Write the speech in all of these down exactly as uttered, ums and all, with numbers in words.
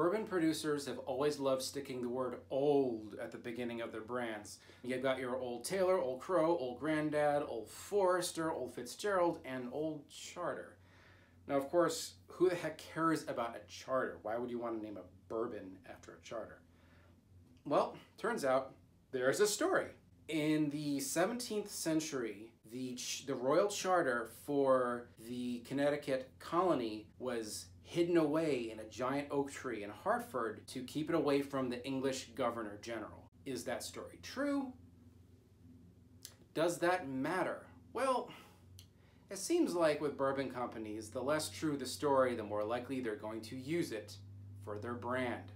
Bourbon producers have always loved sticking the word old at the beginning of their brands. You've got your Old Taylor, Old Crow, Old Grandad, Old Forester, Old Fitzgerald, and Old Charter. Now, of course, who the heck cares about a charter? Why would you want to name a bourbon after a charter? Well, turns out there's a story. In the seventeenth century, the, ch the royal charter for the Connecticut colony was hidden away in a giant oak tree in Hartford to keep it away from the English Governor General. Is that story true? Does that matter? Well, it seems like with bourbon companies, the less true the story, the more likely they're going to use it for their brand.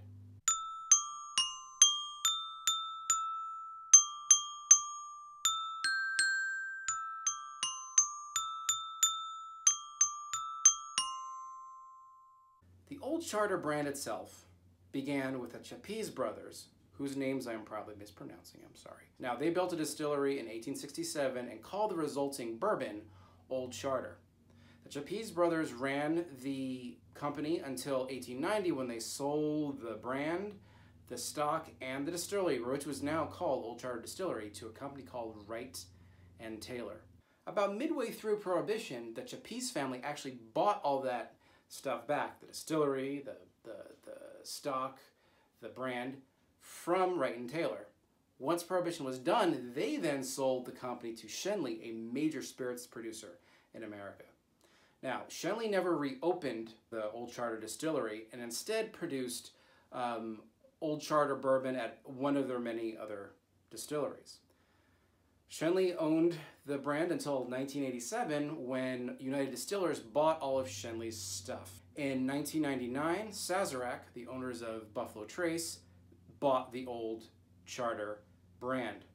The Old Charter brand itself began with the Chapeze Brothers, whose names I am probably mispronouncing, I'm sorry. Now, they built a distillery in eighteen sixty-seven and called the resulting bourbon Old Charter. The Chapeze Brothers ran the company until eighteen ninety when they sold the brand, the stock, and the distillery, which was now called Old Charter Distillery, to a company called Wright and Taylor. About midway through Prohibition, the Chapeze family actually bought all that stuff back, the distillery, the, the, the stock, the brand, from Wright and Taylor. Once Prohibition was done, they then sold the company to Shenley, a major spirits producer in America. Now, Shenley never reopened the Old Charter Distillery and instead produced um, Old Charter bourbon at one of their many other distilleries. Shenley owned the brand until nineteen eighty-seven when United Distillers bought all of Shenley's stuff. In nineteen ninety-nine, Sazerac, the owners of Buffalo Trace, bought the Old Charter brand.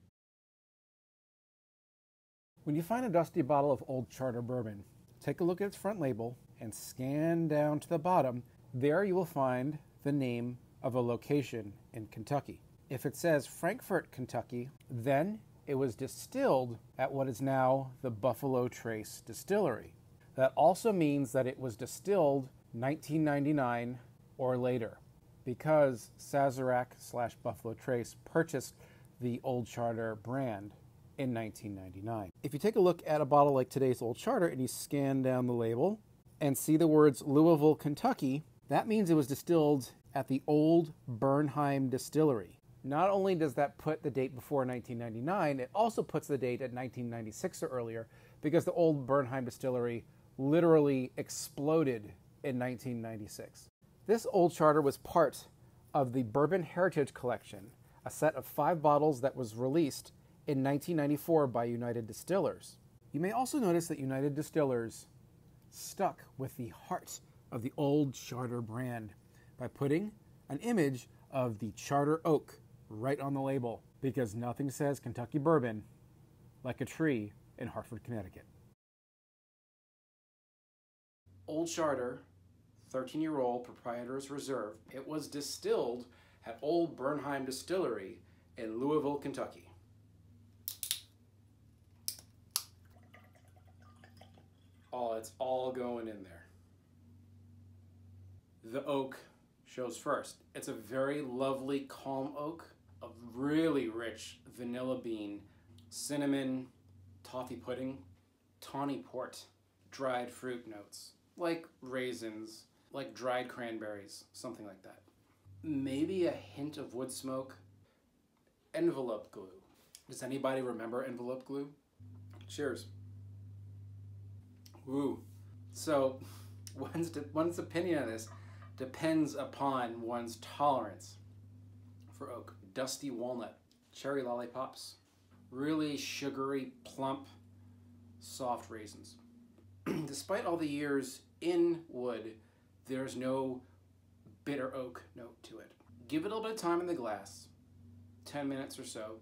When you find a dusty bottle of Old Charter bourbon, take a look at its front label and scan down to the bottom. There you will find the name of a location in Kentucky. If it says Frankfort, Kentucky, then it was distilled at what is now the Buffalo Trace Distillery. That also means that it was distilled nineteen ninety-nine or later, because Sazerac slash Buffalo Trace purchased the Old Charter brand in nineteen ninety-nine. If you take a look at a bottle like today's Old Charter and you scan down the label and see the words Louisville, Kentucky, that means it was distilled at the old Bernheim Distillery. Not only does that put the date before nineteen ninety-nine, it also puts the date at nineteen ninety-six or earlier, because the old Bernheim Distillery literally exploded in nineteen ninety-six. This Old Charter was part of the Bourbon Heritage Collection, a set of five bottles that was released in nineteen ninety-four by United Distillers. You may also notice that United Distillers stuck with the heart of the Old Charter brand by putting an image of the Charter Oak right on the label, because nothing says Kentucky bourbon like a tree in Hartford, Connecticut. Old Charter, thirteen-year-old Proprietor's Reserve. It was distilled at Old Bernheim Distillery in Louisville, Kentucky. Oh, it's all going in there. The oak shows first. It's a very lovely, calm oak, a really rich vanilla bean, cinnamon, toffee pudding, tawny port, dried fruit notes, like raisins, like dried cranberries, something like that. Maybe a hint of wood smoke. Envelope glue. Does anybody remember envelope glue? Cheers. Ooh. So, one's, one's opinion on this depends upon one's tolerance for oak. Dusty walnut, cherry lollipops, really sugary, plump, soft raisins. Despite all the years in wood, there's no bitter oak note to it. Give it a little bit of time in the glass, ten minutes or so,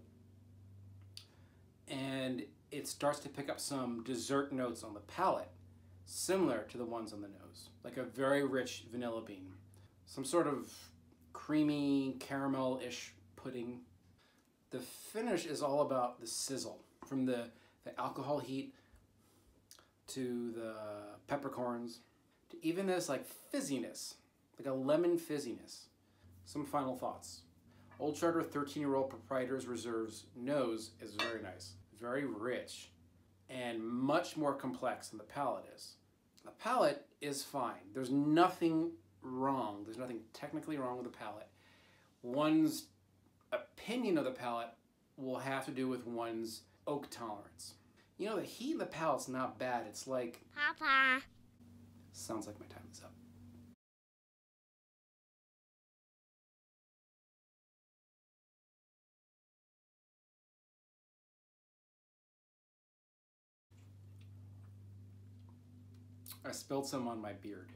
and it starts to pick up some dessert notes on the palate, similar to the ones on the nose, like a very rich vanilla bean, some sort of creamy caramel-ish pudding. The finish is all about the sizzle, from the, the alcohol heat to the peppercorns, to even this like fizziness, like a lemon fizziness. Some final thoughts. Old Charter thirteen-year-old Proprietor's Reserve's nose is very nice, very rich, and much more complex than the palate is. The palate is fine. There's nothing wrong. There's nothing technically wrong with the palate. One's opinion of the palate will have to do with one's oak tolerance. You know, the heat in the palate's not bad. It's like... Papa. Sounds like my time is up. I spilled some on my beard.